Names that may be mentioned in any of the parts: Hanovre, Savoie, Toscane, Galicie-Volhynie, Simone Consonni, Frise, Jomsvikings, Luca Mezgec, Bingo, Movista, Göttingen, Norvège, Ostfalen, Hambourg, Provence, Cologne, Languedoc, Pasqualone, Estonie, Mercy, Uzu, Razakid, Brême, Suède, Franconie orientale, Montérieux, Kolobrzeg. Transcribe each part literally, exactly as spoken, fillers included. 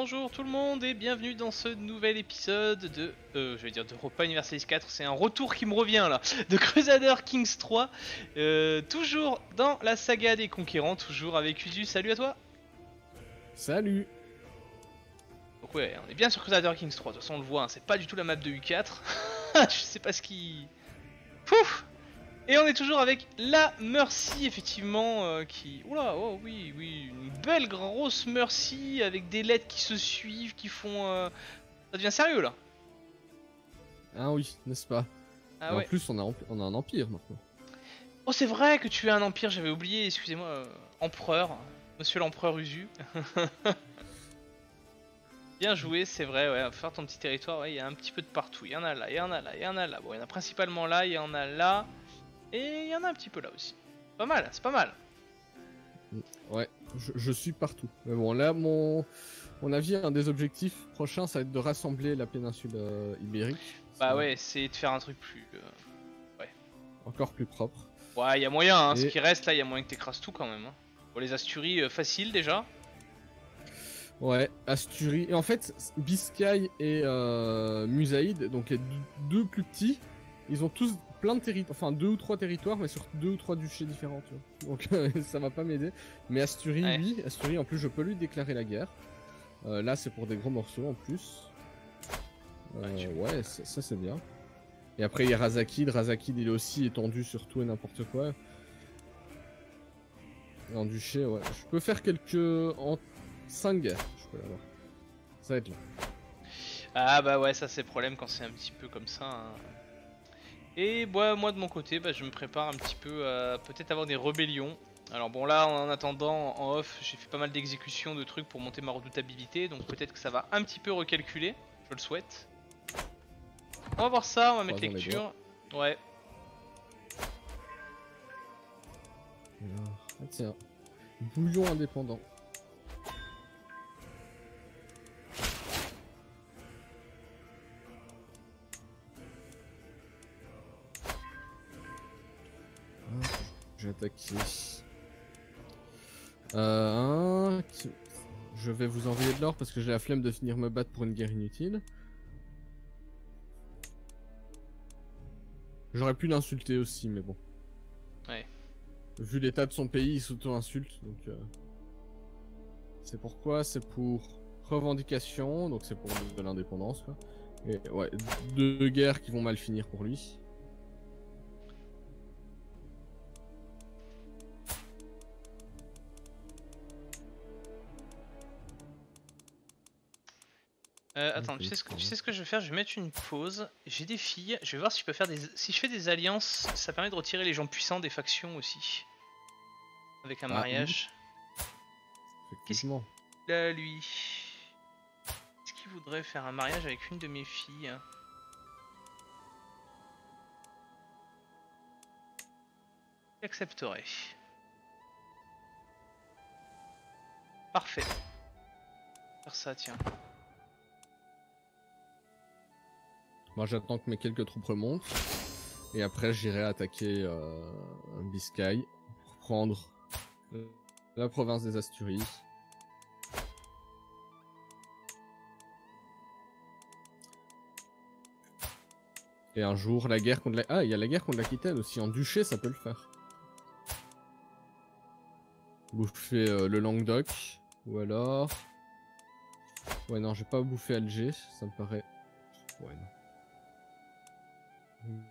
Bonjour tout le monde et bienvenue dans ce nouvel épisode de, euh, je vais dire d'Europa Universalis quatre, c'est un retour qui me revient là, de Crusader Kings trois, euh, toujours dans la saga des conquérants, toujours avec Uzu, salut à toi. Salut. Donc ouais, on est bien sur Crusader Kings trois, de toute façon on le voit, hein, c'est pas du tout la map de U quatre, je sais pas ce qui... Pouf. Et on est toujours avec la Mercy, effectivement, euh, qui... Oula, oh oui, oui, une belle grosse Mercy, avec des lettres qui se suivent, qui font... Euh... Ça devient sérieux, là. Ah oui, n'est-ce pas? Ah ouais. En plus, on a, on a un empire, maintenant. Oh, c'est vrai que tu as un empire, j'avais oublié, excusez-moi, euh, empereur, monsieur l'empereur Uzu. Bien joué, c'est vrai, ouais, faire ton petit territoire, ouais, il y a un petit peu de partout. Il y en a là, il y en a là, il y en a là. Bon, il y en a principalement là, il y en a là... Et il y en a un petit peu là aussi. Pas mal, c'est pas mal. Ouais, je, je suis partout. Mais bon, là, mon, mon avis, un des objectifs prochains, ça va être de rassembler la péninsule euh, ibérique. Bah ouais, essayer de faire un truc plus... Euh... Ouais. Encore plus propre. Ouais, il y a moyen, hein, et... ce qui reste là, il y a moyen que t'écrases tout quand même. Hein. Bon, les Asturies, euh, facile déjà. Ouais, Asturies. Et en fait, Biscaye et euh, Musaïd, donc les deux plus petits, ils ont tous... plein de territoires, enfin deux ou trois territoires, mais sur deux ou trois duchés différents, tu vois. Donc euh, ça va pas m'aider. Mais Asturies, ouais. Oui, Asturies, en plus, je peux lui déclarer la guerre. Euh, là, c'est pour des gros morceaux en plus. Euh, ouais, ouais ça, ça c'est bien. Et après, il y a Razakid. Razakid, il est aussi étendu sur tout et n'importe quoi. Et en duché, ouais. Je peux faire quelques. En cinq guerres, je peux l'avoir. Ça va être là. Ah bah ouais, ça c'est le problème quand c'est un petit peu comme ça. Hein. Et bah, moi de mon côté, bah, je me prépare un petit peu à peut-être avoir des rébellions. Alors bon là, en attendant, en off, j'ai fait pas mal d'exécutions de trucs pour monter ma redoutabilité. Donc peut-être que ça va un petit peu recalculer, je le souhaite. On va voir ça, on va mettre lecture. Ouais. Ah, tiens, bouillon indépendant. J'ai attaqué. Euh, un... Je vais vous envoyer de l'or parce que j'ai la flemme de finir me battre pour une guerre inutile. J'aurais pu l'insulter aussi, mais bon. Ouais. Vu l'état de son pays, il s'auto-insulte, donc. Euh... C'est pourquoi, c'est pour revendication, donc c'est pour de l'indépendance, quoi. Et ouais, deux guerres qui vont mal finir pour lui. Euh, attends, okay. tu, sais ce que, tu sais ce que je vais faire? Je vais mettre une pause. J'ai des filles. Je vais voir si je peux faire des. Si je fais des alliances, ça permet de retirer les gens puissants des factions aussi. Avec un ah, mariage. Oui. Effectivement. Qu'est-ce qu'il a, lui? Est-ce qu'il voudrait faire un mariage avec une de mes filles? Il accepterait. Parfait. Faire ça, tiens. Moi j'attends que mes quelques troupes remontent et après j'irai attaquer euh, un Biscaye pour prendre euh, la province des Asturies. Et un jour la guerre contre la... Ah il y a la guerre contre l'Aquitaine aussi, en duché ça peut le faire. Bouffer euh, le Languedoc ou alors... Ouais non j'ai pas bouffé Alger, ça me paraît... Ouais non.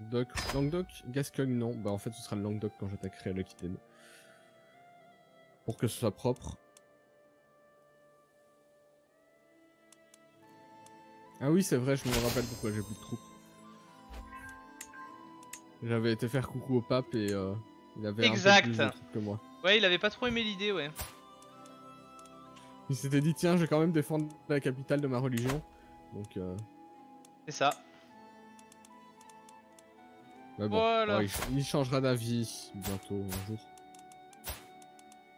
Doc, Languedoc, Gascogne, non. Bah en fait ce sera le Languedoc quand j'attaquerai l'Aquitaine. Pour que ce soit propre. Ah oui c'est vrai, je me rappelle pourquoi j'ai plus de troupes. J'avais été faire coucou au pape et euh, il avait exact. Un peu plus de troupes que moi. Ouais il avait pas trop aimé l'idée ouais. Il s'était dit tiens je vais quand même défendre la capitale de ma religion. Donc euh... C'est ça. Bah bon, voilà. Alors, il changera d'avis bientôt, un jour.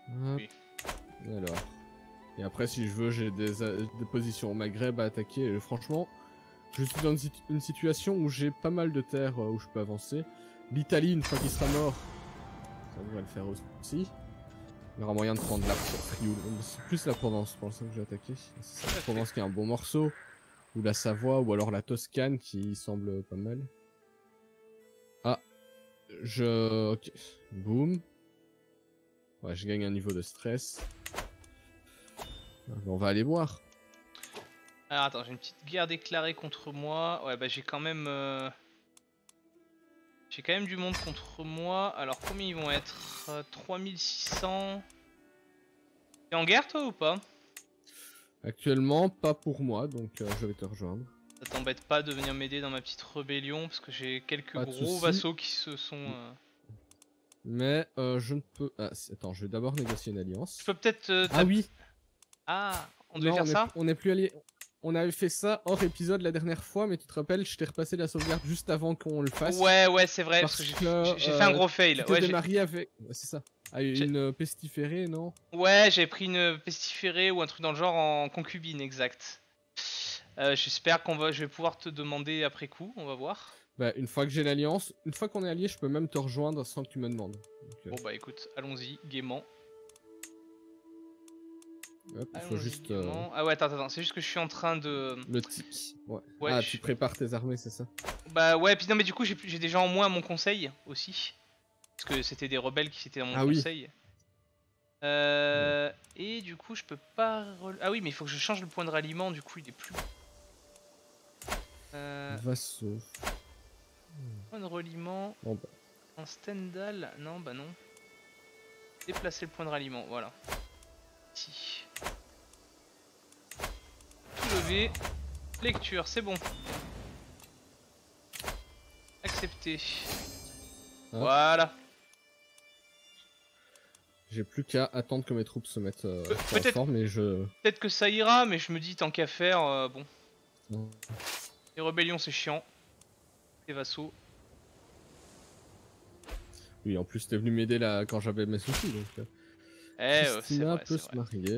Hop. Oui. Et alors. Et après, si je veux, j'ai des, des positions au Maghreb à attaquer. Et franchement, je suis dans une, situ une situation où j'ai pas mal de terres euh, où je peux avancer. L'Italie, une fois qu'il sera mort, ça devrait le faire aussi. Il y aura moyen de prendre la Frioul. C'est plus la Provence pour l'instant que j'ai attaqué. C'est la Provence qui est un bon morceau. Ou la Savoie, ou alors la Toscane qui semble pas mal. Ah. Je... Ok. Boum. Ouais, je gagne un niveau de stress. On va aller voir. Alors attends, j'ai une petite guerre déclarée contre moi. Ouais, bah j'ai quand même... Euh... J'ai quand même du monde contre moi. Alors combien ils vont être? euh, trois mille six cents. T'es en guerre toi ou pas? Actuellement, pas pour moi, donc euh, je vais te rejoindre. Ça t'embête pas de venir m'aider dans ma petite rébellion? Parce que j'ai quelques pas gros vassaux qui se sont... Euh... Mais euh, je ne peux... Ah, attends, je vais d'abord négocier une alliance. Je peux peut-être... Euh, ah oui. Ah, on devait non, faire on est, ça on est plus alliés. On avait fait ça hors épisode la dernière fois, mais tu te rappelles, je t'ai repassé la sauvegarde juste avant qu'on le fasse. Ouais, ouais, c'est vrai, parce que j'ai euh, fait un gros fail. Tu t'es ouais, démarré avec... Ouais, c'est ça. Ah, une pestiférée, non? Ouais, j'ai pris une pestiférée ou un truc dans le genre en concubine, exact. Euh, J'espère qu'on va... je vais pouvoir te demander après coup, on va voir. Bah, une fois que j'ai l'alliance, une fois qu'on est allié, je peux même te rejoindre sans que tu me demandes. Donc, euh... Bon bah écoute, allons-y, gaiement. Hop, il faut juste, euh... Ah ouais, attends, attends, c'est juste que je suis en train de... Le tic, ouais. ouais ah, tu suis... prépares tes armées, c'est ça? Bah ouais, puis non, mais du coup, j'ai des gens en moins à mon conseil, aussi. Parce que c'était des rebelles qui étaient dans mon ah, conseil. Oui. Euh... Ouais. Et du coup, je peux pas... Ah oui, mais il faut que je change le point de ralliement, du coup, il est plus... Euh... Vassaux. Point de ralliement... Bon, bah. En Stendhal... Non, bah non. Déplacer le point de ralliement, voilà. Ici. Lever. Lecture, c'est bon. Accepter. Ah. Voilà. J'ai plus qu'à attendre que mes troupes se mettent euh, Pe en forme et je... Peut-être que ça ira, mais je me dis tant qu'à faire, euh, bon. Non. Les rébellions c'est chiant. Les vassaux. Oui, en plus t'es venu m'aider là quand j'avais mes soucis, donc... Euh... Eh, Christina vrai, peut se vrai. marier.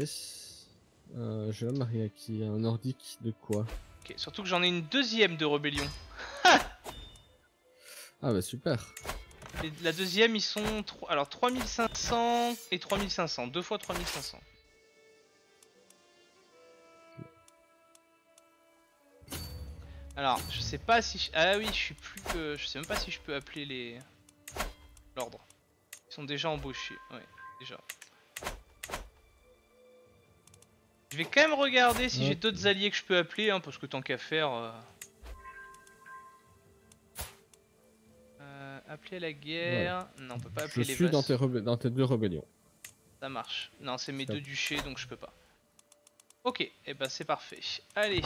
Euh, je vais la marier à qui? Un nordique de quoi? Ok, surtout que j'en ai une deuxième de rébellion. Ah bah super. Et la deuxième, ils sont trois... alors trois mille cinq cents et trois mille cinq cents. Deux fois trois mille cinq cents. Alors, je sais pas si... Je... Ah oui, je suis plus que... Je sais même pas si je peux appeler les... L'ordre. Ils sont déjà embauchés. Ouais, déjà. Je vais quand même regarder si ouais. j'ai d'autres alliés que je peux appeler, hein, parce que tant qu'à faire... Euh... Euh, appeler à la guerre... Ouais. Non, on peut pas appeler je les Je suis dans tes, dans tes deux rébellions. Ça marche. Non, c'est mes ouais. deux duchés, donc je peux pas. Ok, et eh ben c'est parfait. Allez.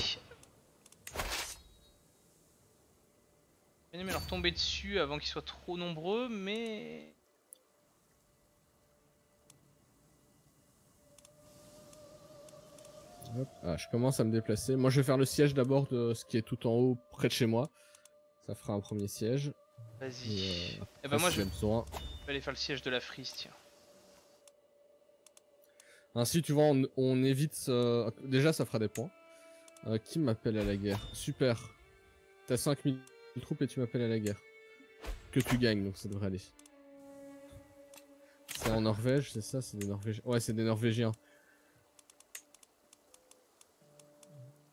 Je vais leur tomber dessus avant qu'ils soient trop nombreux, mais... Ah, je commence à me déplacer. Moi, je vais faire le siège d'abord de ce qui est tout en haut, près de chez moi. Ça fera un premier siège. Vas-y. Et, euh, et bah moi, si je... Besoin... je vais aller faire le siège de la Frise, tiens. Ainsi, tu vois, on, on évite... Euh... Déjà, ça fera des points. Euh, qui m'appelle à la guerre? Super. T'as cinq mille troupes et tu m'appelles à la guerre. Que tu gagnes, donc ça devrait aller. C'est en Norvège, c'est ça? C'est des Norvégiens. Ouais, c'est des Norvégiens.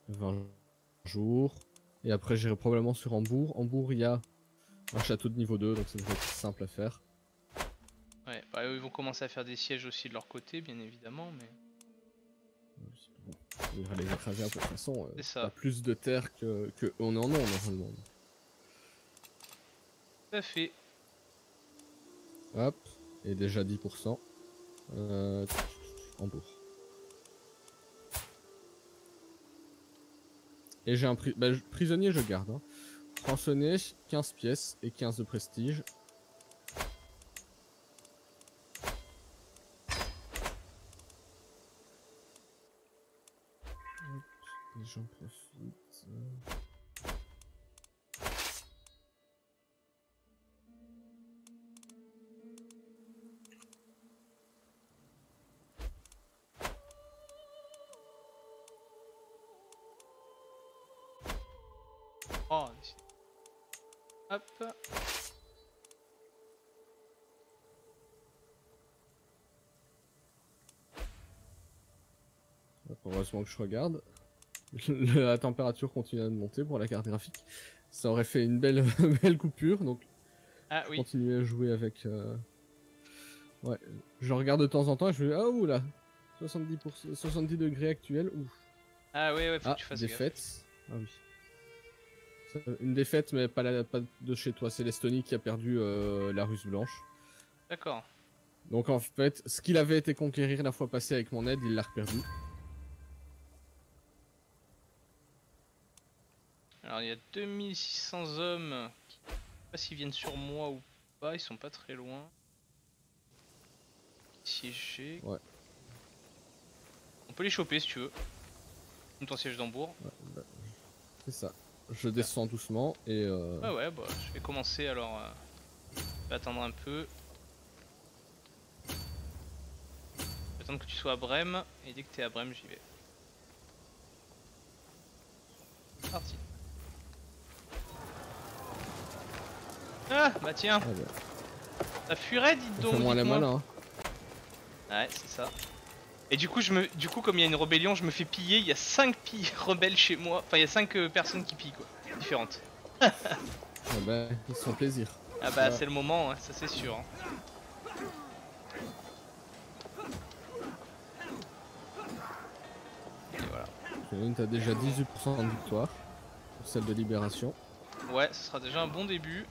vingt jours. Et après j'irai probablement sur Hambourg. Hambourg il y a un château de niveau deux, donc ça devrait être simple à faire. Ouais, bah eux, ils vont commencer à faire des sièges aussi de leur côté bien évidemment, mais... On va les écraser un peu de toute façon, euh, ça. Pas plus de terre que, que on en a normalement. Tout à fait. Hop, et déjà dix pour cent. Euh, Hambourg. Et j'ai un pri bah, prisonnier, je garde. Hein. Rançonné, quinze pièces et quinze de prestige. Et j'en profite. Oh, hop. Heureusement que je regarde. La température continue de monter pour la carte graphique. Ça aurait fait une belle, belle coupure, donc ah, oui. Continuer à jouer avec... Euh... Ouais, je regarde de temps en temps et je me dis, ah oula, soixante-dix pour cent, soixante-dix degrés actuels, ouf. Ah oui, ouais, faut ah, que tu fasses défaite. Ah oui. Une défaite, mais pas, la, pas de chez toi, c'est l'Estonie qui a perdu euh, la Russe blanche. D'accord. Donc en fait, ce qu'il avait été conquérir la fois passée avec mon aide, il l'a reperdu. Alors il y a deux mille six cents hommes, qui... je sais pas s'ils viennent sur moi ou pas, ils sont pas très loin. Siégé. Ouais. On peut les choper si tu veux. Comme ton siège d'Hambourg. Ouais, bah, c'est ça. Je descends doucement et... Euh... Ouais ouais, bah, je vais commencer alors. Euh... Je vais attendre un peu. Je vais attendre que tu sois à Brême et dès que t'es à Brême j'y vais. Parti. Ah bah tiens. Ah bah. Ça fuirait dites donc. Fais-moi la main, hein. Ouais c'est ça. Et du coup, je me... du coup comme il y a une rébellion, je me fais piller, il y a cinq pilles rebelles chez moi, enfin il y a cinq euh, personnes qui pillent quoi, différentes. Ah bah, ils se font plaisir. Ah bah c'est le moment, hein, ça c'est sûr. Hein. Et voilà. Une t'as déjà dix-huit pour cent de victoire, pour celle de libération. Ouais, ce sera déjà un bon début.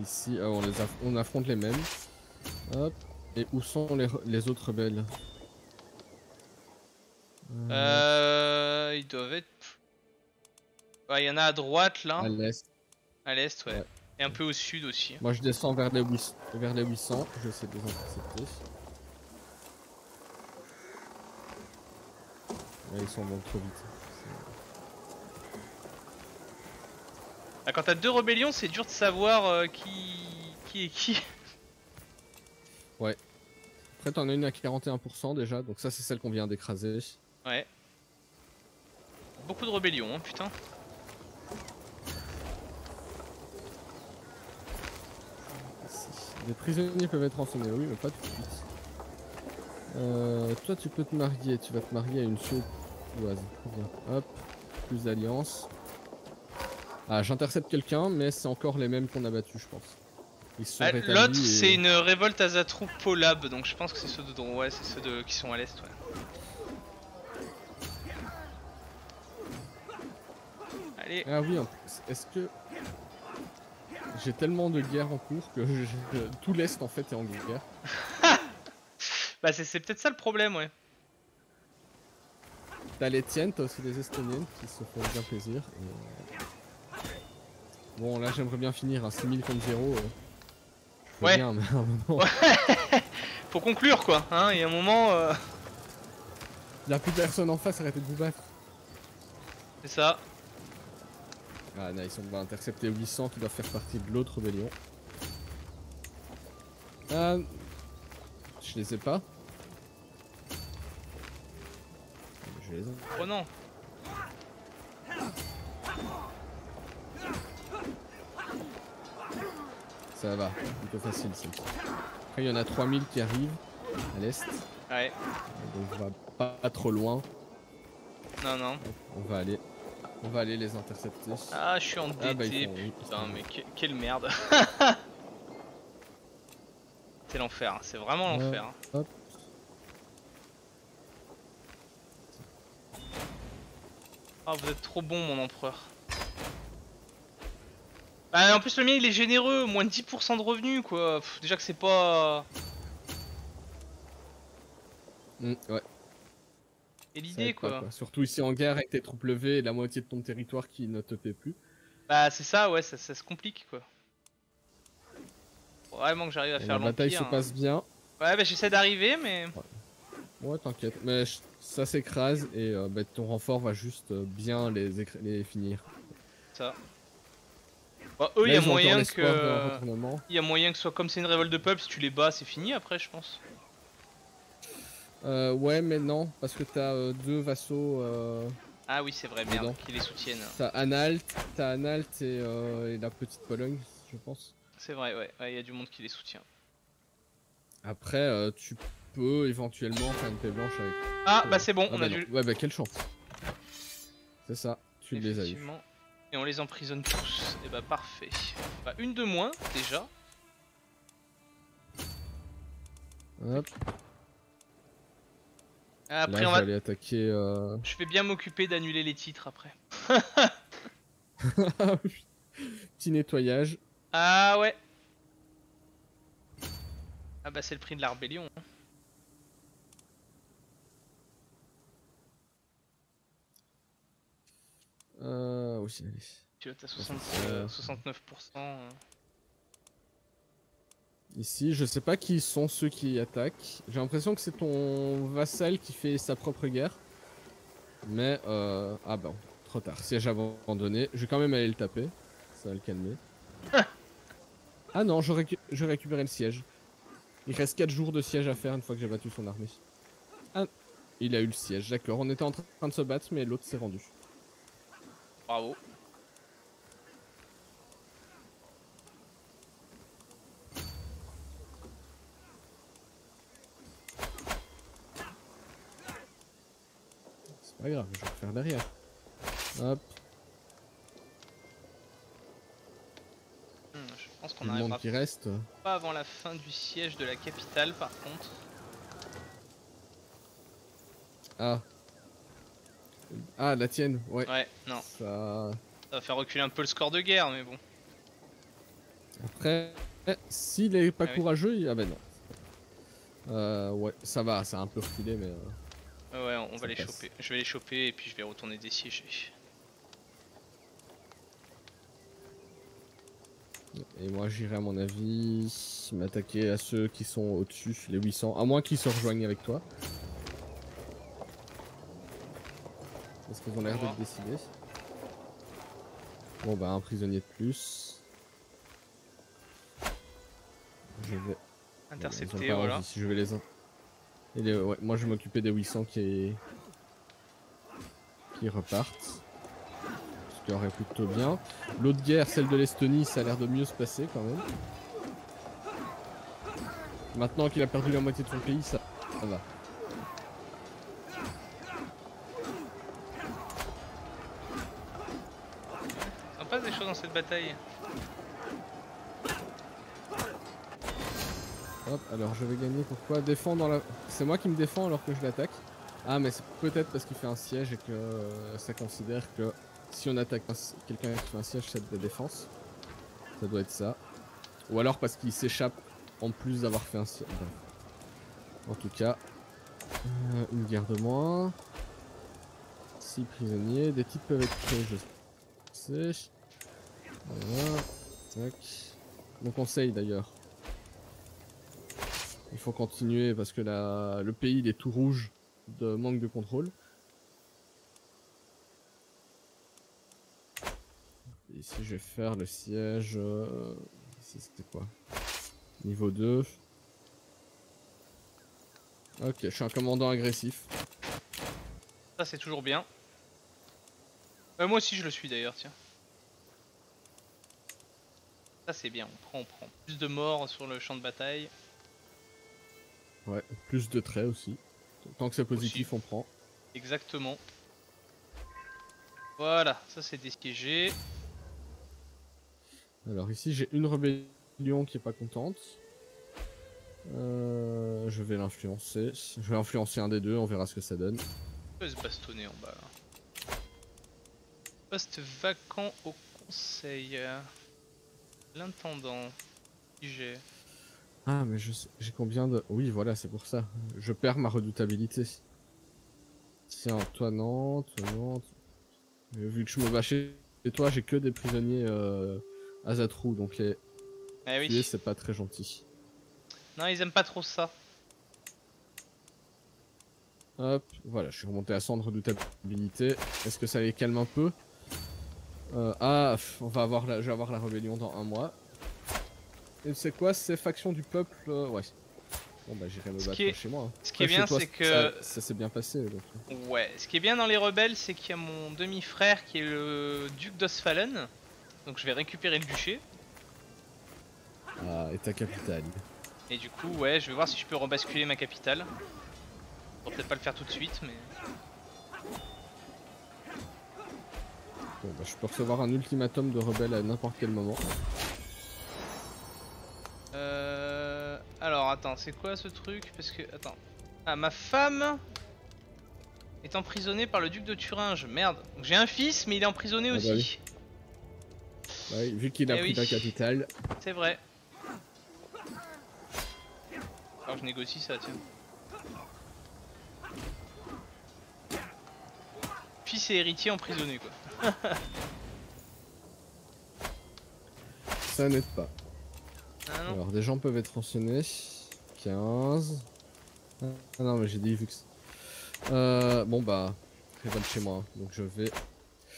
Ici, ah, on, les aff on affronte les mêmes. Hop. Et où sont les, les autres rebelles? euh... euh... Ils doivent être... Il ouais, y en a à droite là. À l'est. À l'est, ouais. ouais. Et un peu au sud aussi. Moi je descends vers les, vers les huit cents, je sais déjà que c'est ils sont donc trop vite. Ah, quand t'as deux rébellions, c'est dur de savoir euh, qui... qui est qui. Ouais. Après, t'en as une à quarante et un pour cent déjà, donc ça, c'est celle qu'on vient d'écraser. Ouais. Beaucoup de rébellions, hein, putain. Des prisonniers peuvent être rançonnés, oui, mais pas tout de suite. Euh, toi, tu peux te marier, tu vas te marier à une sourdoise. Hop, plus d'alliances. Ah, j'intercepte quelqu'un, mais c'est encore les mêmes qu'on a battus, je pense. Ah, l'autre, et... c'est une révolte Azatru Polab, donc je pense que c'est ceux de droite, ouais, c'est ceux de... qui sont à l'est, ouais. Allez. Ah oui, est-ce que... J'ai tellement de guerres en cours que je... tout l'est, en fait, est en guerre. Bah, c'est peut-être ça le problème, ouais. T'as les tiennes, t'as aussi les estoniennes qui se font bien plaisir. Et... Bon là j'aimerais bien finir à hein, six mille contre zéro. Euh... Ouais. Bien, mais à un moment... ouais. Faut conclure quoi, hein, il y a un moment... Euh... Y'a plus personne en face, arrêtez de vous battre. C'est ça. Ah nice, on va intercepter huit cents qui doivent faire partie de l'autre rébellion. Euh... Je les ai pas. Je les ai. Oh non. Ça va, un peu facile ça. Après il y en a trois mille qui arrivent à l'est. Ouais. Donc on va pas, pas trop loin. Non non. On va aller. On va aller les intercepter. Ah je suis en ah, D T bah, putain en... mais que, quelle merde. C'est l'enfer, c'est vraiment ouais, l'enfer. Hop. Ah oh, vous êtes trop bon mon empereur. Bah en plus le mien il est généreux, moins de dix pour cent de revenus quoi. Pff, déjà que c'est pas... Mmh, ouais. Et l'idée quoi. quoi. Surtout ici en guerre avec tes troupes levées et la moitié de ton territoire qui ne te paie plus. Bah c'est ça ouais, ça, ça se complique quoi. Vraiment que j'arrive à et faire l'empire. La bataille se hein. passe bien. Ouais bah j'essaie d'arriver mais... Ouais, ouais t'inquiète, mais ça s'écrase et euh, bah, ton renfort va juste euh, bien les, les finir. Ça. Bah, eux, il y a moyen que. Il y a moyen que soit comme c'est une révolte de peuple, si tu les bats, c'est fini après, je pense. Euh, ouais, mais non, parce que t'as euh, deux vassaux. Euh... Ah oui, c'est vrai, merde, qu'ils les soutiennent. T'as Anhalt, t'as Anhalt et, euh, et la petite Pologne, je pense. C'est vrai, ouais, il ouais, y a du monde qui les soutient. Après, euh, tu peux éventuellement faire une paix blanche avec. Ah, euh, bah c'est bon, ah, on bah a non. dû. Ouais, bah quelle chance. C'est ça, tu les as eu. Et on les emprisonne tous. Et bah parfait. Bah une de moins, déjà. Hop. Après, là, on va... je, vais attaquer, euh... je vais bien m'occuper d'annuler les titres après. Petit nettoyage. Ah ouais. Ah bah c'est le prix de la rébellion. Hein. Euh... Oui, allez. Tu vois, t'as soixante-neuf pour cent. Ici, je sais pas qui sont ceux qui attaquent. J'ai l'impression que c'est ton vassal qui fait sa propre guerre. Mais, euh... ah ben, trop tard. Siège abandonné. Je vais quand même aller le taper. Ça va le calmer. Ah non, je, récu... je récupérais le siège. Il reste quatre jours de siège à faire une fois que j'ai battu son armée. Ah, il a eu le siège. D'accord, on était en train de se battre, mais l'autre s'est rendu. Bravo. Pas grave, je vais faire derrière. Hop. Hmm, je pense qu'on arrivera qui reste. Pas avant la fin du siège de la capitale, par contre. Ah. Ah, la tienne, ouais. Ouais, non. Ça... ça va faire reculer un peu le score de guerre, mais bon. Après, s'il est pas ah courageux, oui. il... ah ben non. Euh, ouais, ça va, ça a un peu reculé, mais... Euh... Ouais, on va les choper. Je vais les choper et puis je vais retourner des sièges. Et moi j'irai à mon avis m'attaquer à ceux qui sont au-dessus, les huit cents, à moins qu'ils se rejoignent avec toi. Parce qu'ils ont l'air d'être décidés. Bon bah un prisonnier de plus. Je vais... intercepter, voilà. Je vais les... Et les, ouais, moi je m'occupais des huit cents qui, qui repartent. Ce qui aurait plutôt bien. L'autre guerre, celle de l'Estonie, ça a l'air de mieux se passer quand même. Maintenant qu'il a perdu la moitié de son pays, ça, ça va. Ça passe des choses dans cette bataille. Hop, alors je vais gagner, pourquoi défendre la... C'est moi qui me défends alors que je l'attaque. Ah mais c'est peut-être parce qu'il fait un siège et que euh, ça considère que si on attaque quelqu'un qui fait un siège, c'est de la défense. Ça doit être ça. Ou alors parce qu'il s'échappe en plus d'avoir fait un siège. En tout cas, euh, une guerre de moins. Six prisonniers, des types peuvent être créés, je sais. Voilà, tac. Mon conseil d'ailleurs. Il faut continuer parce que la... le pays il est tout rouge de manque de contrôle. Et ici je vais faire le siège... Euh... Ici c'était quoi? Niveau deux. Ok, je suis un commandant agressif. Ça c'est toujours bien. Euh, moi aussi je le suis d'ailleurs, tiens. Ça c'est bien, on prend, on prend. Plus de morts sur le champ de bataille. Ouais, plus de traits aussi. Tant que c'est positif, aussi. On prend. Exactement. Voilà, ça c'est désiégé. Alors ici, j'ai une rébellion qui est pas contente. Euh, je vais l'influencer. Je vais influencer un des deux, on verra ce que ça donne. On peut se bastonner en bas là. Poste vacant au conseil. L'intendant. I G. Ah mais je sais, j'ai combien de... Oui voilà c'est pour ça, je perds ma redoutabilité. Tiens toi non, toi non... Mais vu que je me bats chez toi j'ai que des prisonniers euh, Azatru donc les... Eh oui. C'est pas très gentil. Non ils aiment pas trop ça. Hop, voilà je suis remonté à cent de redoutabilité, est-ce que ça les calme un peu? euh, Ah on va avoir la... je vais avoir la rébellion dans un mois. Et c'est quoi ces factions du peuple? Ouais. Bon bah j'irai me battre est... chez moi. Ce qui est bien c'est que... Ça, ça s'est bien passé. Donc. Ouais, ce qui est bien dans les rebelles c'est qu'il y a mon demi-frère qui est le duc d'Ostfalen. Donc je vais récupérer le duché. Ah, et ta capitale. Et du coup ouais, je vais voir si je peux rebasculer ma capitale. Bon, peut-être pas le faire tout de suite mais... Bon bah je peux recevoir un ultimatum de rebelle à n'importe quel moment. Euh... Alors attends, c'est quoi ce truc? Parce que... Attends... Ah, ma femme est emprisonnée par le duc de Thuringe, merde. J'ai un fils mais il est emprisonné ah, aussi. Bah oui. Bah oui, vu qu'il a eh pris oui. ta capitale. C'est vrai. Alors je négocie ça, tiens. Fils et héritier emprisonné quoi. Ça n'aide pas. Ah non. Alors des gens peuvent être renseignés. quinze. Ah non mais j'ai des Vux. Euh, bon bah, révolte chez moi. Donc je vais...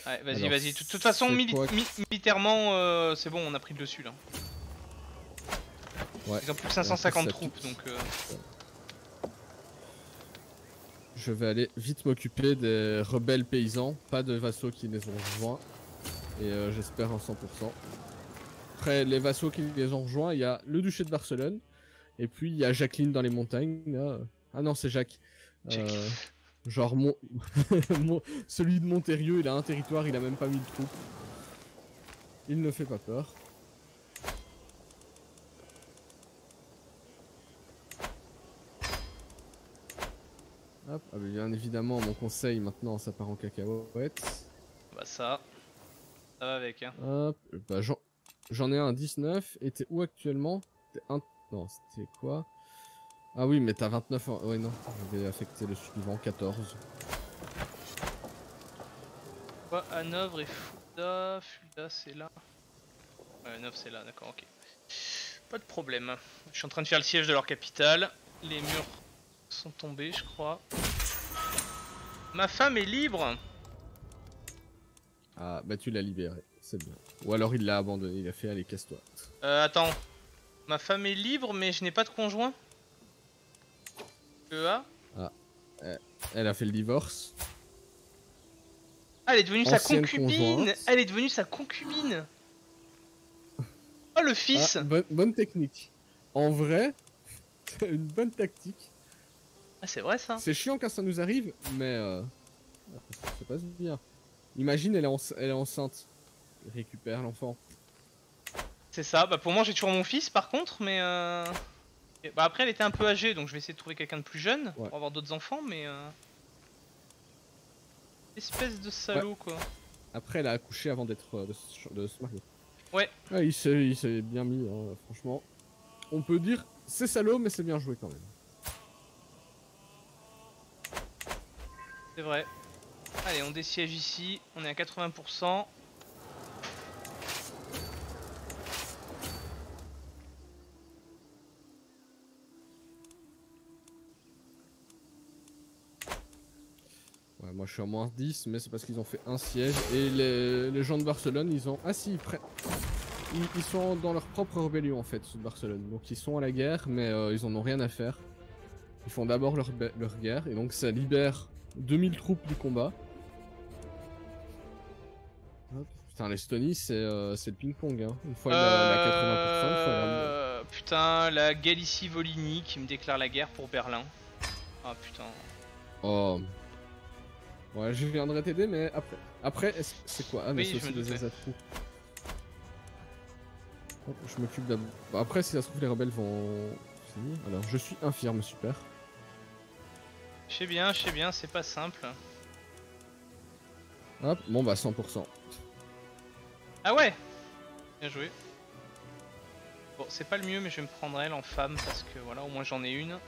Ouais vas-y vas-y. De toute façon mili quoi... mi militairement euh, c'est bon, on a pris le dessus là. Ouais. Ils ont plus de cinq cent cinquante troupes donc... Euh... Ouais. Je vais aller vite m'occuper des rebelles paysans, pas de vassaux qui les ont rejoints. Et euh, j'espère en cent pour cent. Après les vassaux qui les ont rejoints, il y a le duché de Barcelone. Et puis il y a Jacqueline dans les montagnes. Là. Ah non c'est Jacques. Euh, genre mon... celui de Montérieux, il a un territoire, il a même pas mis de troupes. Il ne fait pas peur. Hop, ah bah bien évidemment mon conseil maintenant ça part en cacahuète. Bah ça, ça va avec hein. Hop, bah j'en ai un dix-neuf, et t'es où actuellement? T'es un... Non, c'était quoi? Ah oui mais t'as vingt-neuf ans, ouais non, je vais affecter le suivant, quatorze. Quoi, Hanovre et Fulda, Fulda c'est là. Ouais, Hanovre c'est là, d'accord, ok. Pas de problème, je suis en train de faire le siège de leur capitale, les murs... sont tombés je crois. Ma femme est libre. Ah bah tu l'as libérée, c'est bien. Ou alors il l'a abandonnée, il a fait allez casse-toi. Euh attends. Ma femme est libre mais je n'ai pas de conjoint. E A. Ah. Elle a fait le divorce. Ah, elle est devenue sa concubine conjointe. Elle est devenue sa concubine. Oh le fils ah, bonne, bonne technique. En vrai, une bonne tactique. Ah, c'est vrai ça. C'est chiant quand ça nous arrive, mais euh... ça se passe bien. Imagine, elle est, en... elle est enceinte. Elle récupère l'enfant. C'est ça, bah pour moi j'ai toujours mon fils par contre, mais euh... Et bah après elle était un peu âgée, donc je vais essayer de trouver quelqu'un de plus jeune, ouais. Pour avoir d'autres enfants, mais... Euh... Espèce de salaud ouais. Quoi. Après elle a accouché avant d'être euh, de se marier. Ouais. Ouais, il s'est bien mis, hein, franchement. On peut dire, c'est salaud, mais c'est bien joué quand même. C'est vrai. Allez, on désiège ici. On est à quatre-vingts pour cent. Ouais, moi je suis à moins dix, mais c'est parce qu'ils ont fait un siège. Et les, les gens de Barcelone, ils ont... Ah si, ils, prennent... ils, ils sont dans leur propre rébellion en fait, ceux de Barcelone. Donc ils sont à la guerre, mais euh, ils en ont rien à faire. Ils font d'abord leur, leur guerre, et donc ça libère... deux mille troupes du combat. Hop. Putain, l'Estonie, c'est euh, le ping-pong. Hein. Une fois euh... la, la quatre-vingts pour cent, une fois la... Putain, la Galicie-Volhynie qui me déclare la guerre pour Berlin. Ah putain. Oh. Ouais, je viendrai t'aider, mais après. Après, c'est quoi? Ah, mais oui, c'est aussi des atouts. Oh, je m'occupe d'abord. Bah, après, si ça se trouve, les rebelles vont. Finir. Alors, je suis infirme, super. Je sais bien, je sais bien, c'est pas simple. Hop, bon bah cent pour cent. Ah ouais. Bien joué. Bon, c'est pas le mieux mais je vais me prendre elle en femme parce que voilà, au moins j'en ai une.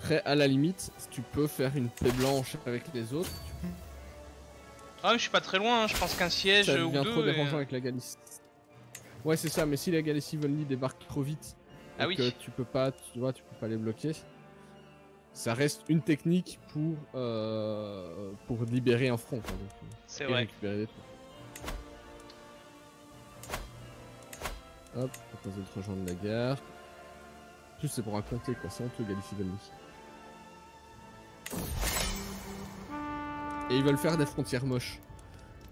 Après, à la limite, tu peux faire une paix blanche avec les autres. Ah mais je suis pas très loin, hein. Je pense qu'un siège ou deux... Ça devient trop dérangeant et... avec la Galicie. Ouais c'est ça, mais si la Galicie-Volhynie débarque trop vite... Ah oui. Que tu peux pas, tu vois, tu peux pas les bloquer. Ça reste une technique pour euh, pour libérer un front. C'est vrai. Récupérer des trucs. Hop, on va te rejoindre la gare. En plus c'est pour raconter quoi, c'est un peu Galicie-Volhynie. Et ils veulent faire des frontières moches.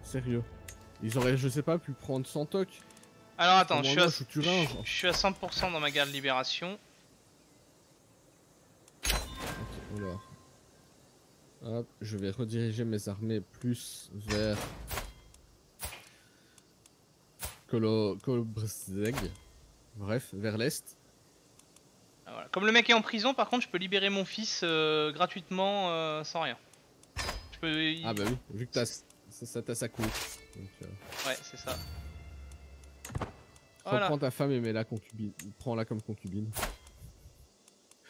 Sérieux. Ils auraient, je sais pas, pu prendre Santoc. Alors attends, je suis, à... Thuringe, je, je suis à cent pour cent dans ma gare de libération. Ok, alors. Hop, je vais rediriger mes armées plus vers... Colo... Kolobrzeg. Bref, vers l'est. Ah, voilà. Comme le mec est en prison, par contre, je peux libérer mon fils euh, gratuitement euh, sans rien. Je peux... Il... Ah bah oui, vu que t'as... Ça, ça t'a sa course. Donc, euh... Ouais, c'est ça. Voilà. Reprends ta femme et mets-la concubine. Prends-la comme concubine.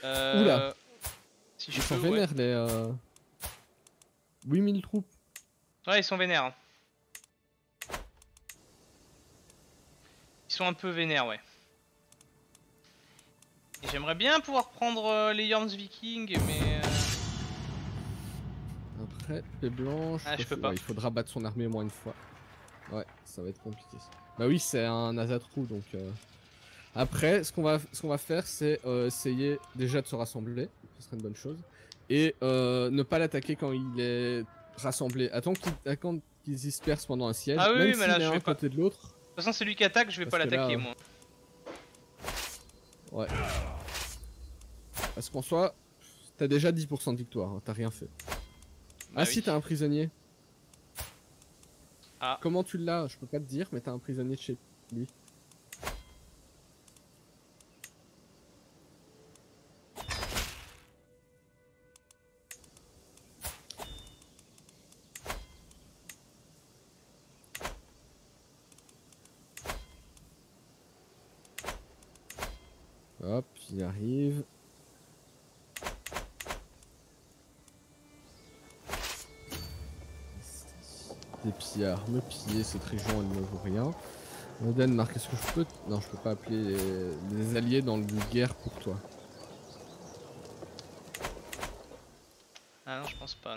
Euh... Oula. Si ils sont peux, vénères ouais. les... Euh... huit mille troupes. Ouais, ils sont vénères. Ils sont un peu vénères, ouais. Et j'aimerais bien pouvoir prendre euh, les Jomsvikings, mais... Euh... Après, les blanches... Ah, je peux pas. Ouais, il faudra battre son armée au moins une fois. Ouais, ça va être compliqué. Bah oui, c'est un Azatrou, donc... Euh... Après, ce qu'on va, ce qu'on va faire, c'est euh, essayer déjà de se rassembler. Ce serait une bonne chose. Et euh, ne pas l'attaquer quand il est rassemblé. Attends qu'ils qu'ils dispersent pendant un siège. Ah oui, même oui mais là, je vais pas. De l'autre. De toute façon, c'est lui qui attaque, je vais Parce pas l'attaquer, moi. Ouais. Parce qu'en soi, t'as déjà dix pour cent de victoire, hein, t'as rien fait. Bah ah oui. si, t'as un prisonnier. Ah. Comment tu l'as? Je peux pas te dire, mais t'as un prisonnier de chez lui. Hop, il arrive. Des pillards me piller, cette région elle ne vaut rien. Le Danemark, est-ce que je peux... Non, je peux pas appeler les, les alliés dans une guerre pour toi. Ah non, je pense pas,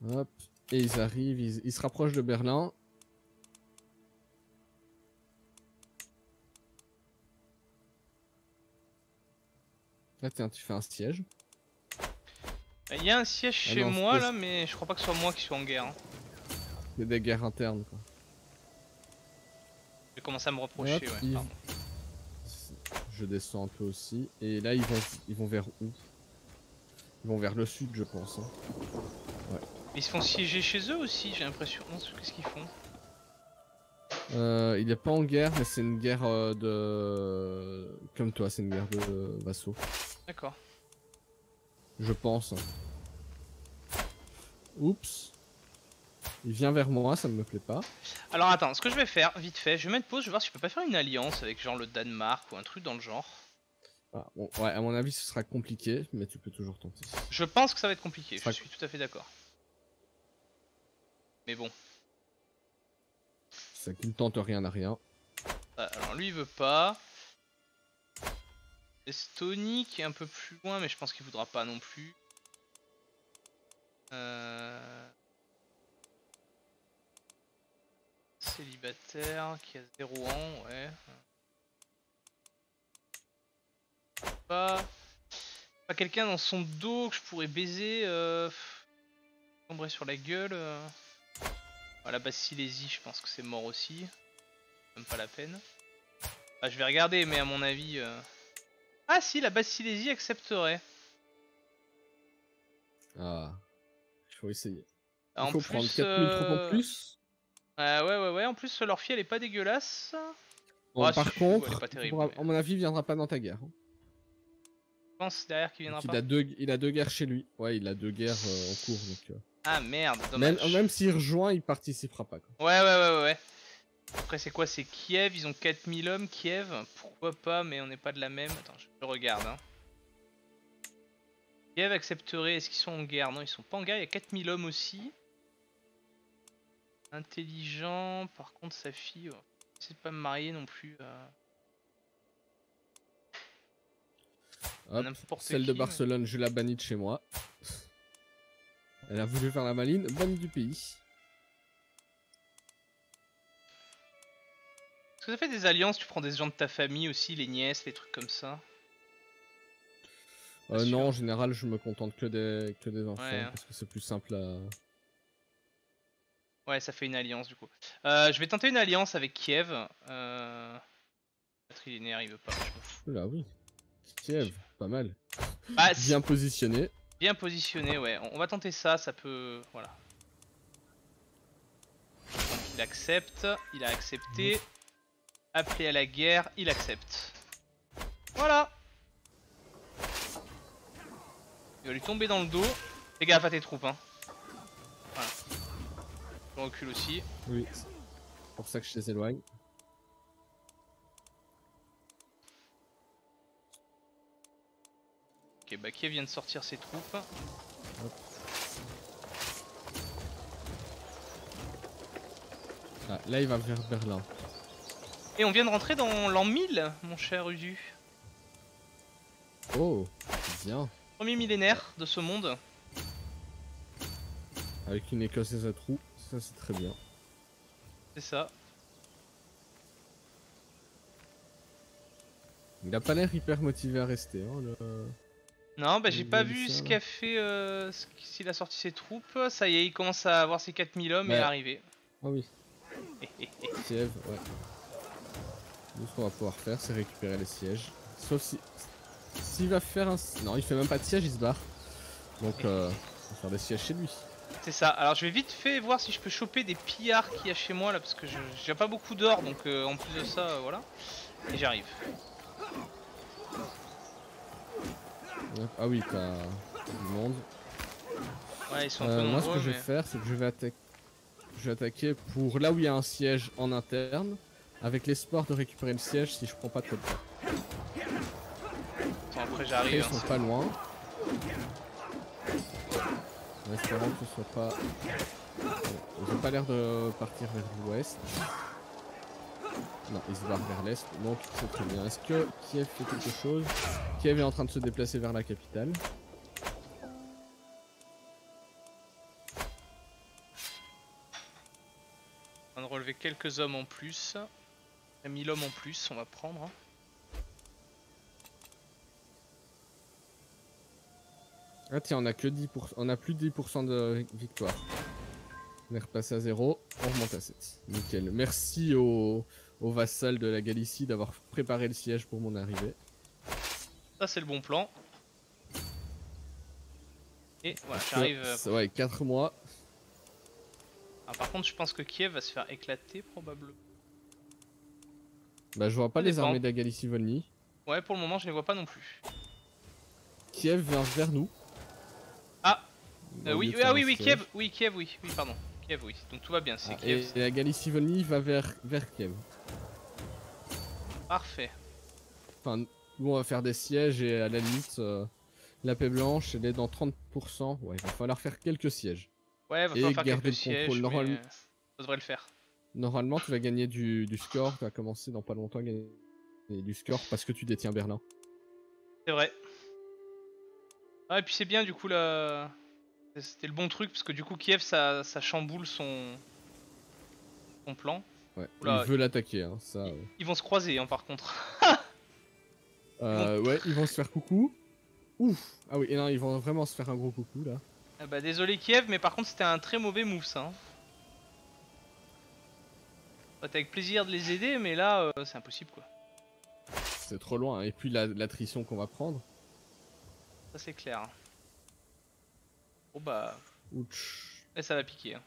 non. Hop, et ils arrivent, ils, ils se rapprochent de Berlin. Là un, tu fais un siège. Il y a un siège ah chez non, moi là mais je crois pas que ce soit moi qui suis en guerre. Hein. C'est des guerres internes quoi. J'ai commencé à me reprocher hop, ouais. Ils... Pardon. Je descends un peu aussi. Et là ils vont ils vont vers où? Ils vont vers le sud je pense. Hein. Ouais. Ils se font siéger chez eux aussi j'ai l'impression. Qu'est-ce qu'ils font? Euh, il est pas en guerre mais c'est une guerre euh, de... Comme toi c'est une guerre de euh, vassaux. D'accord. Je pense. Oups. Il vient vers moi, ça me plaît pas. Alors attends, ce que je vais faire, vite fait, je vais mettre pause, je vais voir si je peux pas faire une alliance avec genre le Danemark ou un truc dans le genre. Ah, bon, ouais, à mon avis ce sera compliqué, mais tu peux toujours tenter. Je pense que ça va être compliqué, je suis tout à fait d'accord. Mais bon. Ça qui ne tente rien à rien. Alors lui il veut pas. Estonie qui est un peu plus loin mais je pense qu'il voudra pas non plus. Euh... Célibataire qui a zéro an, ouais. Pas, pas quelqu'un dans son dos que je pourrais baiser. Euh... Tomber sur la gueule. Euh... La Basse Silésie je pense que c'est mort aussi. Même pas la peine. Enfin, je vais regarder mais à mon avis... Euh... Ah si, la Basse Silésie accepterait. Ah, il faut essayer. Il faut prendre quatre mille troupes en plus. Ah, ouais, ouais, ouais, en plus leur fille elle est pas dégueulasse. Bon, ah, par si contre, elle est pas terrible, pourra, mais... à mon avis, il viendra pas dans ta guerre. Je pense derrière qu'il viendra donc, pas. Il a, deux, il a deux guerres chez lui. Ouais, il a deux guerres euh, en cours donc... Euh... Ah merde, dommage. Même, même s'il rejoint, il participera pas. Quoi. Ouais, ouais, ouais, ouais. Après, c'est quoi? C'est Kiev, ils ont quatre mille hommes, Kiev. Pourquoi pas, mais on n'est pas de la même. Attends, je regarde. Hein. Kiev accepterait, est-ce qu'ils sont en guerre? Non, ils sont pas en guerre, il y a quatre mille hommes aussi. Intelligent, par contre, sa fille, ouais. C'est pas me marier non plus. Euh... Hop, celle qui, de Barcelone, mais... je la bannis de chez moi. Elle a voulu faire la maline, bonne du pays. Est-ce que ça fait des alliances? Tu prends des gens de ta famille aussi, les nièces, les trucs comme ça? Euh, non, en général, je me contente que des, que des enfants, ouais, hein. Parce que c'est plus simple à... Ouais, ça fait une alliance, du coup. Euh, je vais tenter une alliance avec Kiev. Euh... La trilinéaire, il veut pas. Là, oui. Kiev, pas mal. Ah, bien positionné. Bien positionné, ouais. On va tenter ça, ça peut... Voilà. Il accepte, il a accepté. Appelé à la guerre, il accepte. Voilà. Il va lui tomber dans le dos. Fais gaffe à tes troupes, hein. Voilà. Je recule aussi. Oui, c'est pour ça que je les éloigne. Ok, bah Kiev vient de sortir ses troupes. Hop. Ah, là il va vers Berlin. Et on vient de rentrer dans l'an mille, mon cher Uzu. Oh, bien. Premier millénaire de ce monde. Avec une écossaise à trous, ça c'est très bien. C'est ça. Il a pas l'air hyper motivé à rester. Hein, le... Non, bah j'ai pas vu ça, ce qu'a fait euh, s'il a sorti ses troupes. Ça y est, il commence à avoir ses quatre mille hommes, ouais. Et à arriver. Ah oui. Kiev, ouais. Nous, ce qu'on va pouvoir faire, c'est récupérer les sièges. Sauf si... S'il va faire un... Non, il fait même pas de siège, il se barre. Donc, euh, on va faire des sièges chez lui. C'est ça. Alors, je vais vite fait voir si je peux choper des pillards qu'il y a chez moi, là, parce que je j'ai pas beaucoup d'or, donc euh, en plus de ça, euh, voilà. Et j'arrive. Ah oui, t'as du monde. Ouais, ils sont un peu euh, nombreux, moi, ce que mais... je vais faire, c'est que je vais attaquer... Je vais attaquer pour là où il y a un siège en interne, avec l'espoir de récupérer le siège si je prends pas trop de temps. Attends, après j'arrive. Ils sont hein, pas bon. Loin. En espérant que ce soit pas... Ils ont pas l'air de partir vers l'ouest. Non, ils se barrent vers l'est, donc c'est très bien. Est-ce que Kiev fait quelque chose? Kiev est en train de se déplacer vers la capitale. Relever quelques hommes en plus, mille hommes en plus, on va prendre. Ah tiens, on a que dix pour cent, on a plus de dix pour cent de victoire. On est repassé à zéro, on remonte à sept. Nickel. Merci aux, aux vassals de la Galicie d'avoir préparé le siège pour mon arrivée. Ça c'est le bon plan. Et voilà, j'arrive. Ouais, quatre mois. Ah, par contre, je pense que Kiev va se faire éclater probablement. Bah, je vois pas les armées de la Galicie-Volhynie. Ouais, pour le moment, je les vois pas non plus. Kiev vient vers nous. Ah, euh, oui, ah oui, oui, Kiev, oui, Kiev, oui, oui, pardon, Kiev, oui. Donc tout va bien, c'est ah, Kiev. Et la Galicie-Volhynie va vers vers Kiev. Parfait. Enfin, nous on va faire des sièges et à la limite, euh, la paix blanche, elle est dans trente pour cent. Ouais, il va falloir faire quelques sièges. Ouais, va falloir faire quelques sièges, normalement, ça devrait le faire. Normalement, tu vas gagner du, du score, tu vas commencer dans pas longtemps à gagner du score parce que tu détiens Berlin. C'est vrai. Ah, et puis c'est bien, du coup, là, c'était le bon truc, parce que du coup, Kiev, ça, ça chamboule son, son plan. Ouais, là, il veut l'attaquer, hein, ça... Ils, ouais. Ils vont se croiser, hein, par contre. euh, ils vont... Ouais, ils vont se faire coucou. Ouf. Ah oui, et non, ils vont vraiment se faire un gros coucou, là. Bah désolé Kiev, mais par contre c'était un très mauvais move ça. Bah, t'as avec plaisir de les aider, mais là euh, c'est impossible quoi. C'est trop loin, hein. Et puis l'attrition la qu'on va prendre. Ça c'est clair. Bon bah... Ouch. Et ça va piquer. Hein.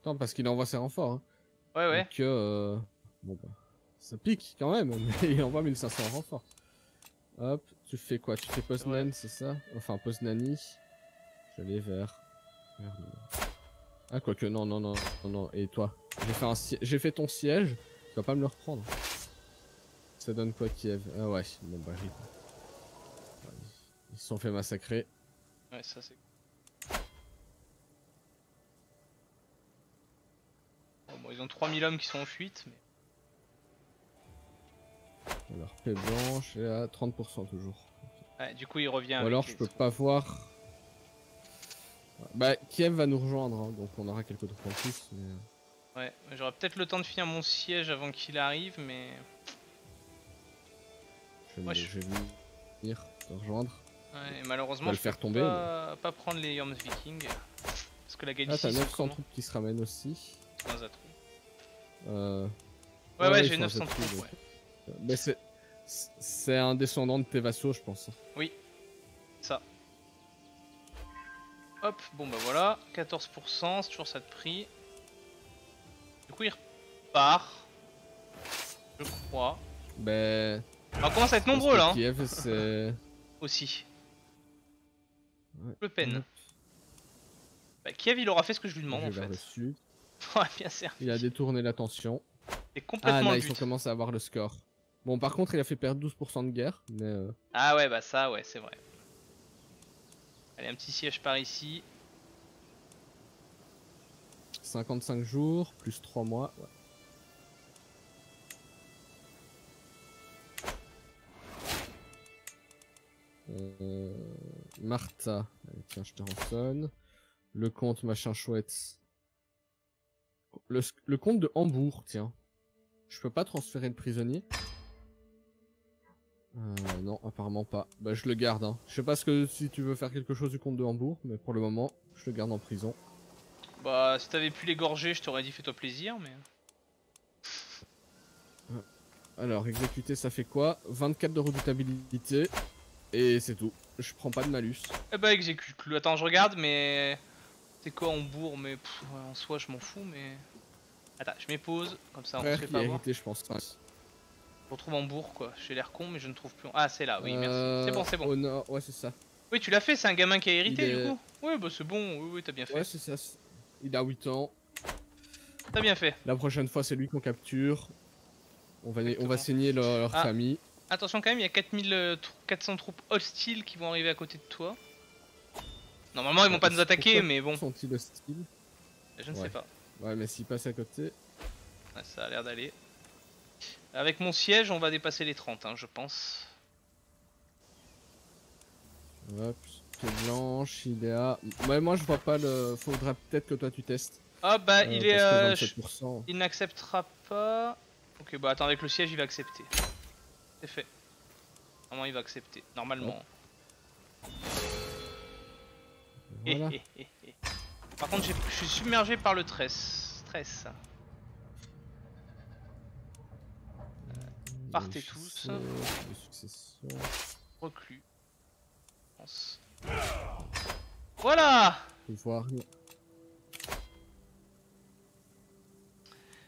Attends, parce qu'il envoie ses renforts. Hein. Ouais ouais. Donc, euh... bon bah... Ça pique quand même, mais il envoie mille cinq cents renforts. Hop, tu fais quoi? Tu fais Poznan, ouais. C'est ça? Enfin, Poznani. Je vais aller vers... vers le... Ah, quoique, non, non, non, non, non. Et toi? J'ai fait, un si... fait ton siège, tu vas pas me le reprendre. Ça donne quoi, Kiev? Ah ouais, bon bah, rip. Ils se sont fait massacrer. Ouais, ça c'est... Bon, bon, ils ont trois mille hommes qui sont en fuite, mais... Alors, paix blanche est à trente pour cent toujours. Ouais, du coup, il revient. Ou avec alors, les... je peux pas voir. Bah, Kiev va nous rejoindre, hein, donc on aura quelques troupes en plus. Mais... Ouais, j'aurais peut-être le temps de finir mon siège avant qu'il arrive, mais... Je vais, ouais, je... je vais venir te rejoindre. Ouais, et malheureusement, je ne peux tomber, pas... Mais... pas prendre les Jomsvikings. Parce que la Galicie... Ah, t'as neuf cents troupes qui se ramènent aussi. Euh... Ouais, ouais, ouais j'ai neuf cents troupes, troupes ouais. Mais c'est... C'est un descendant de tes vassaux, je pense. Oui, ça. Hop, bon bah voilà, quatorze pour cent, c'est toujours ça de prix. Du coup, il repart. Je crois. Ben. Bah, on commence à être nombreux là. Hein. Kiev, c'est. Aussi. Ouais. Le Pen. Bah, Kiev, il aura fait ce que je lui demande je en fait. Dessus. Bien servi. Il a détourné l'attention. C'est complètement. Ah, là, le but. Ils ont commencé à avoir le score. Bon, par contre, il a fait perdre douze pour cent de guerre. Mais euh... Ah, ouais, bah ça, ouais, c'est vrai. Allez, un petit siège par ici. cinquante-cinq jours, plus trois mois. Ouais. Euh, Martha, tiens, je te rançonne. Le comte, machin chouette. Le, le comte de Hambourg, tiens. Je peux pas transférer le prisonnier. Euh, non, apparemment pas. Bah, je le garde. Hein. Je sais pas ce que, si tu veux faire quelque chose du comte de Hambourg, mais pour le moment, je le garde en prison. Bah, si t'avais pu l'égorger, je t'aurais dit fais-toi plaisir, mais. Alors, exécuter, ça fait quoi? vingt-quatre de redoutabilité. Et c'est tout. Je prends pas de malus. Eh bah, exécute-le. Attends, je regarde, mais. C'est quoi Hambourg? Mais pff, ouais, en soi, je m'en fous, mais. Attends, je m'épose, comme ça on se fait pas voir. Je pense. Je retrouve Hambourg quoi, j'ai l'air con mais je ne trouve plus. Ah c'est là, oui merci, euh... c'est bon c'est bon. Oh, no. Ouais c'est ça. Oui tu l'as fait, c'est un gamin qui a hérité est... du coup. Ouais bah c'est bon, oui oui t'as bien fait. Ouais c'est ça, il a huit ans. T'as bien fait. La prochaine fois c'est lui qu'on capture. On va, on va saigner leur, leur ah. famille. Attention quand même, il y a quatre mille quatre cents troupes hostiles qui vont arriver à côté de toi. Normalement ils vont pas nous attaquer mais bon. Sont-ils hostiles? Je ne ouais. sais pas. Ouais mais s'ils passent à côté... Ah, ça a l'air d'aller. Avec mon siège, on va dépasser les trente, hein, je pense. Hop, pied blanche, il est à... Ouais, moi, je vois pas le... Faudra peut-être que toi, tu testes. Ah bah, euh, il est... Euh, je... Il n'acceptera pas... Ok, bah attends, avec le siège, il va accepter. C'est fait. Normalement, il va accepter. Normalement. Ouais. Voilà. Par contre, je suis submergé par le stress. Stress. Partez tous. Reclus. Pense. Voilà.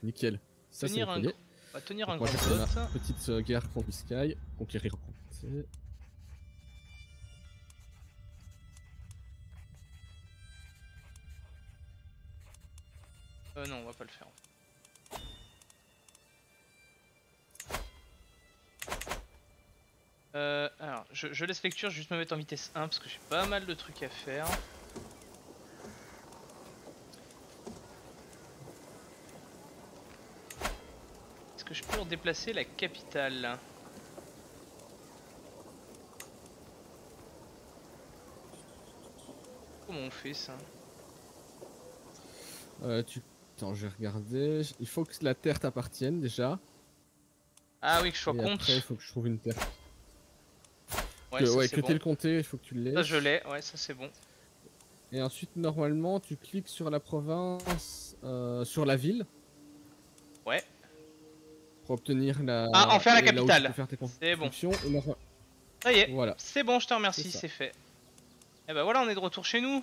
Nickel. Ça c'est un. On va tenir un gros vote. Petite euh, guerre contre Biscaye. Conquérir. Euh non, on va pas le faire. Euh, alors, je, je laisse lecture, je vais juste me mettre en vitesse un parce que j'ai pas mal de trucs à faire. Est-ce que je peux redéplacer la capitale? Comment on fait ça? euh, tu... Attends, je vais regarder. Il faut que la terre t'appartienne déjà. Ah oui, que je sois compte. Après, il faut que je trouve une terre. Que, ouais, ouais que bon. T'es le comté, il faut que tu l'aies. Ça je l'ai, ouais, ça c'est bon. Et ensuite, normalement, tu cliques sur la province, euh, sur la ville. Ouais. Pour obtenir la. Ah, en faire la capitale. C'est bon. Leur... Ça y est, voilà. C'est bon, je te remercie, c'est fait. Et bah voilà, on est de retour chez nous.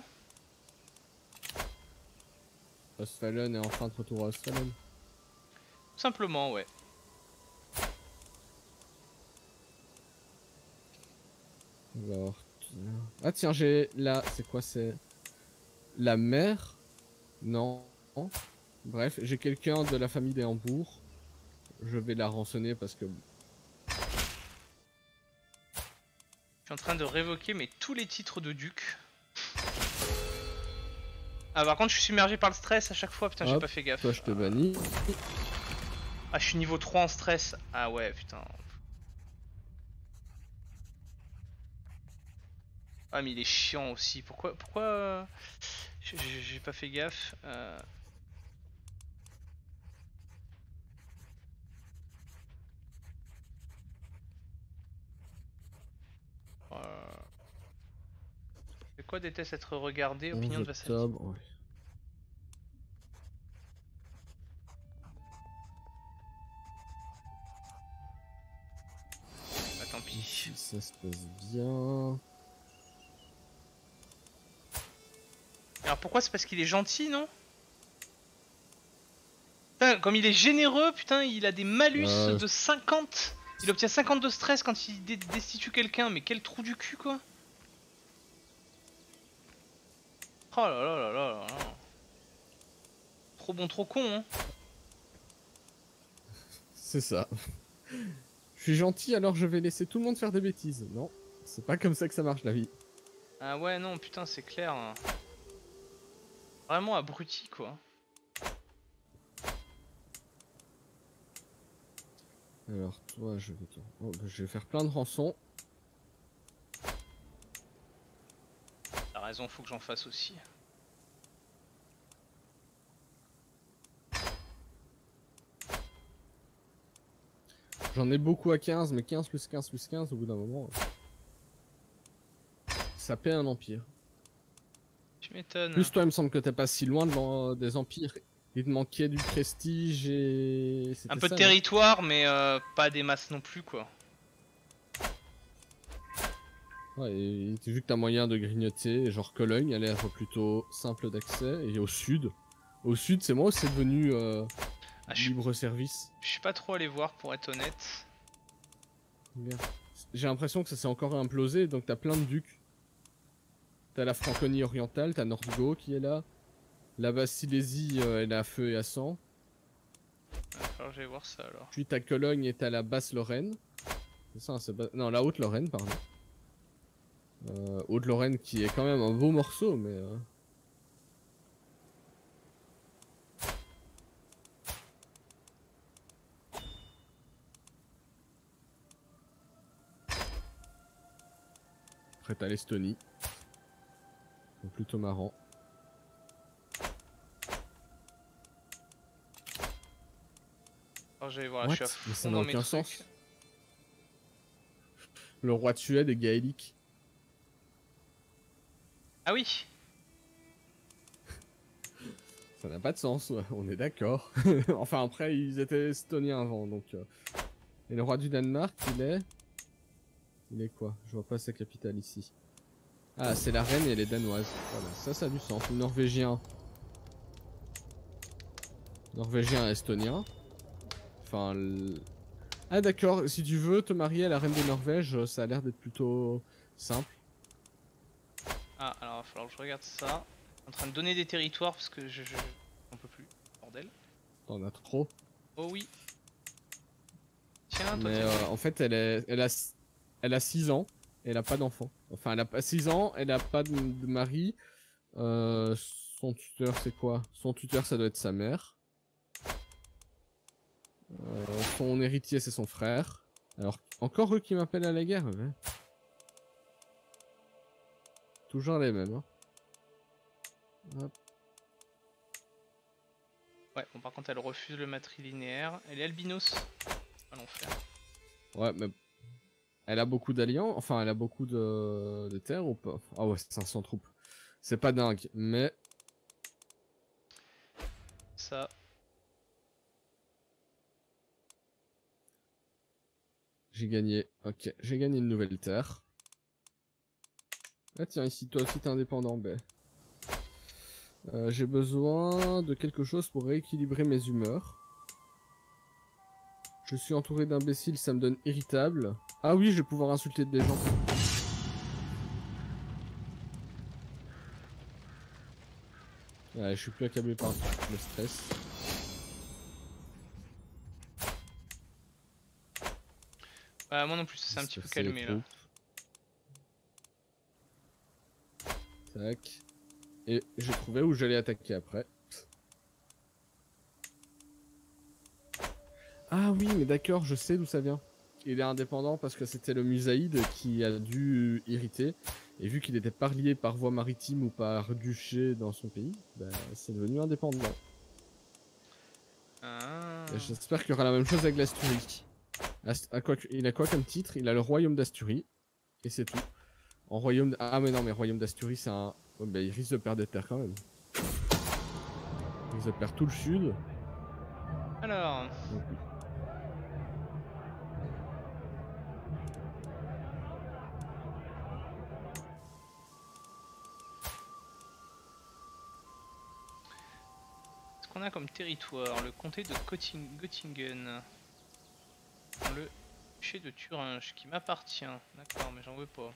Ostfalen est enfin de retour à Ostfalen. Tout simplement, ouais. Alors, ah tiens j'ai là la... c'est quoi c'est la mère non. non bref j'ai quelqu'un de la famille des Hambourg, je vais la rançonner parce que je suis en train de révoquer mais tous les titres de duc. Ah par contre je suis submergé par le stress à chaque fois, putain j'ai pas fait gaffe. Toi je te bannis. Ah je suis niveau trois en stress, ah ouais putain. Ah mais il est chiant aussi, pourquoi pourquoi euh... j'ai pas fait gaffe euh... Pourquoi déteste être regardé? Opinion de Vassal. Ouais. Bah tant pis. Ça se passe bien. Alors pourquoi? C'est parce qu'il est gentil, non? Putain, comme il est généreux, putain, il a des malus euh... de cinquante. Il obtient cinquante de stress quand il destitue quelqu'un, mais quel trou du cul, quoi. Oh là là là là là. Trop bon, trop con, hein. C'est ça. Je suis gentil, alors je vais laisser tout le monde faire des bêtises. Non, c'est pas comme ça que ça marche, la vie. Ah ouais, non, putain, c'est clair. Vraiment abruti, quoi. Alors toi je vais, oh, bah, je vais faire plein de rançons. T'as raison, faut que j'en fasse aussi. J'en ai beaucoup à quinze, mais quinze plus quinze plus quinze au bout d'un moment. Ça paie un empire. Tu m'étonnes. Plus toi il me semble que t'es pas si loin de des empires. Il te manquait du prestige et... Un peu ça, de territoire, ouais. mais euh, pas des masses non plus, quoi. Ouais, et vu que t'as moyen de grignoter, genre Cologne a l'air plutôt simple d'accès, et au sud. Au sud, c'est moi où c'est devenu euh, ah, libre-service. Je suis pas trop allé voir, pour être honnête. J'ai l'impression que ça s'est encore implosé, donc t'as plein de ducs. T'as la Franconie orientale, t'as Norvège qui est là. La Basse Silésie, euh, elle est à feu et à sang. Alors je vais voir ça alors. Puis t'as Cologne et t'as la Basse Lorraine. C'est ça, c'est ba... non la Haute Lorraine, pardon. Euh, Haute Lorraine qui est quand même un beau morceau, mais. Euh... Après t'as l'Estonie. Donc plutôt marrant. J'allais voir la chef. Ça n'a aucun sens. Le roi de Suède est gaélique. Ah oui. Ça n'a pas de sens, on est d'accord. Enfin après ils étaient estoniens avant donc. Et le roi du Danemark il est... Il est quoi? Je vois pas sa capitale ici. Ah c'est la reine et elle est danoise. Voilà, ça ça a du sens. Le norvégien. Norvégien et estonien. Enfin, l... Ah d'accord, si tu veux te marier à la reine de Norvège, ça a l'air d'être plutôt simple. Ah alors il va falloir que je regarde ça. En train de donner des territoires parce que je... je... on peut plus, bordel. T'en as trop. Oh oui. Tiens, toi. Mais euh, en fait elle, est... elle, a... elle a six ans et elle a pas d'enfant. Enfin elle a pas six ans, elle a pas de, de mari. Euh, son tuteur c'est quoi? Son tuteur ça doit être sa mère. Euh, son héritier c'est son frère. Alors encore eux qui m'appellent à la guerre, ouais. Toujours les mêmes, hein. Hop. Ouais bon par contre elle refuse le matrilinéaire. Elle est albinos. À l'enfer. Ouais mais elle a beaucoup d'alliances. Enfin elle a beaucoup de, de terres ou pas? Ah ouais cinq cents troupes. C'est pas dingue mais ça. J'ai gagné, ok, j'ai gagné une nouvelle terre. Ah tiens, ici, toi aussi t'es indépendant, ben. Euh, j'ai besoin de quelque chose pour rééquilibrer mes humeurs. Je suis entouré d'imbéciles, ça me donne irritable. Ah oui, je vais pouvoir insulter des gens. Ouais, je suis plus accablé par le stress. Euh, moi non plus, ça s'est un petit peu calmé là. Tac. Et j'ai trouvé où j'allais attaquer après. Ah oui, mais d'accord, je sais d'où ça vient. Il est indépendant parce que c'était le Musaïd qui a dû irriter. Et vu qu'il était parlié par voie maritime ou par duché dans son pays, bah, c'est devenu indépendant. Ah. J'espère qu'il y aura la même chose avec l'Asturie. Il a quoi comme titre? Il a le royaume d'Asturie. Et c'est tout. En royaume de... Ah mais non, mais royaume d'Asturies c'est un... Oh, bah, il risque de perdre des terres quand même. Il risque de perdre tout le sud. Alors... Donc, oui. Qu'est-ce qu'on a comme territoire? Le comté de Göttingen. Göttingen. Le duché de Thuringe qui m'appartient. D'accord, mais j'en veux pas.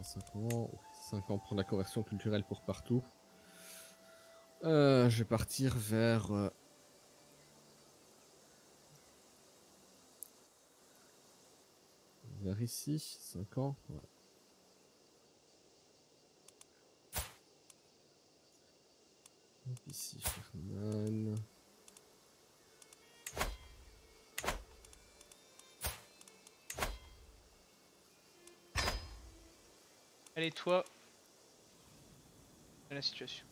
cinq ans, cinq ans pour la conversion culturelle pour partout. Euh, je vais partir vers euh, vers ici, cinq ans. Ouais. Ici, Fernand. Allez toi, la situation.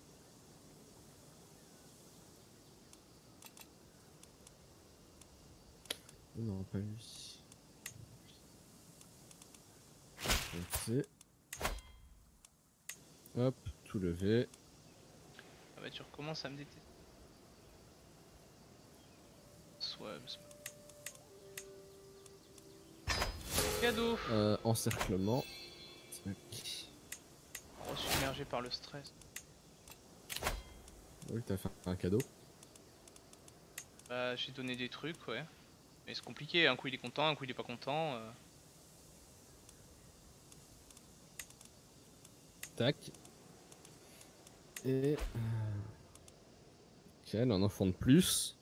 Non, pas lui. Okay. Hop, tout levé. Ah bah tu recommences à me détester. Soit... Cadeau. Euh, encerclement. Submergé par le stress. Oui, t'as fait un cadeau. Bah, j'ai donné des trucs, ouais. Mais c'est compliqué, un coup il est content, un coup il est pas content. Euh... Tac. Et... Ok, un enfant de plus.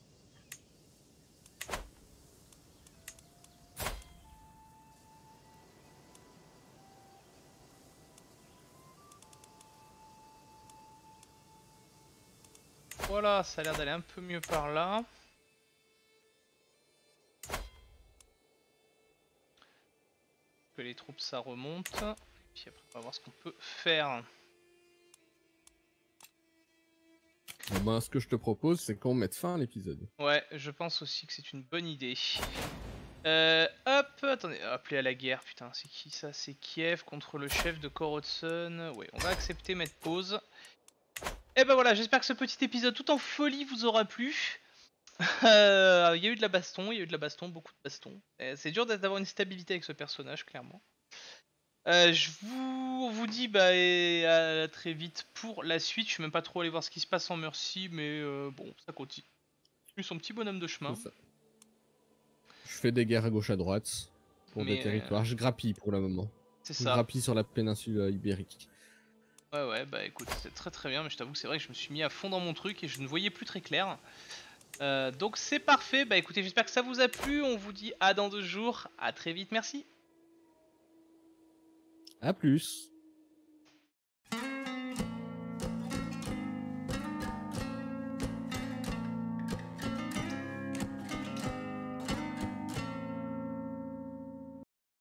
Voilà, ça a l'air d'aller un peu mieux par là. Que les troupes ça remonte. Et puis après on va voir ce qu'on peut faire. Eh ben, ce que je te propose c'est qu'on mette fin à l'épisode. Ouais, je pense aussi que c'est une bonne idée. Euh, hop, attendez, appeler à la guerre, putain, c'est qui ça? C'est Kiev contre le chef de Korotson. Ouais, on va accepter, mettre pause. Et ben voilà, j'espère que ce petit épisode tout en folie vous aura plu. Euh, il y a eu de la baston, il y a eu de la baston, beaucoup de baston. C'est dur d'avoir une stabilité avec ce personnage, clairement. Euh, je vous, vous dis bah, et à très vite pour la suite. Je suis même pas trop allé voir ce qui se passe en Mercy, mais euh, bon, ça continue. Son petit bonhomme de chemin. Je fais des guerres à gauche à droite pour mais des territoires. Euh... Je grappille pour le moment. C'est ça. Je grappille sur la péninsule ibérique. Ouais ouais bah écoute c'est très très bien, mais je t'avoue que c'est vrai que je me suis mis à fond dans mon truc et je ne voyais plus très clair. Euh, donc c'est parfait, bah écoutez j'espère que ça vous a plu, on vous dit à dans deux jours, à très vite, merci. À plus.